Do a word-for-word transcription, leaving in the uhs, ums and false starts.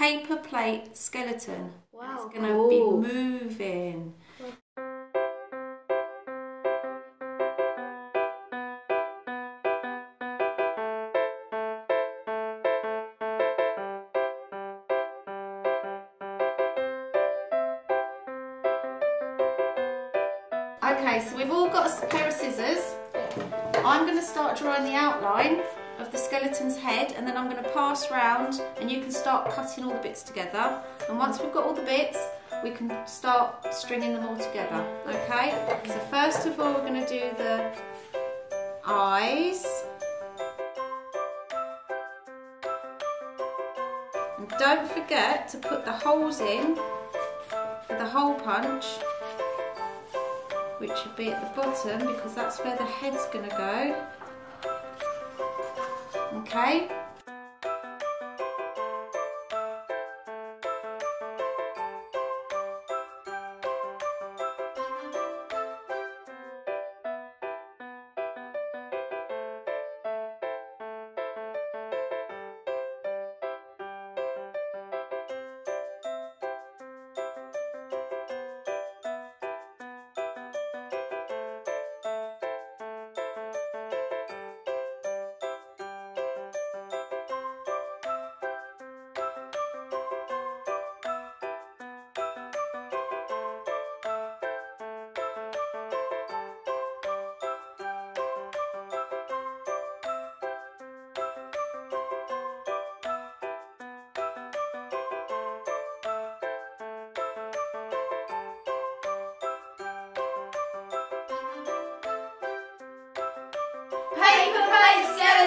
paper plate skeleton. Wow. It's going to be moving. Okay, so we've all got a pair of scissors. I'm going to start drawing the outline of the skeleton's head, and then I'm going to pass round and you can start cutting all the bits together, and once we've got all the bits we can start stringing them all together. Okay, so first of all we're going to do the eyes, and don't forget to put the holes in for the hole punch, which would be at the bottom because that's where the head's going to go. Okay. Paper plate skeleton.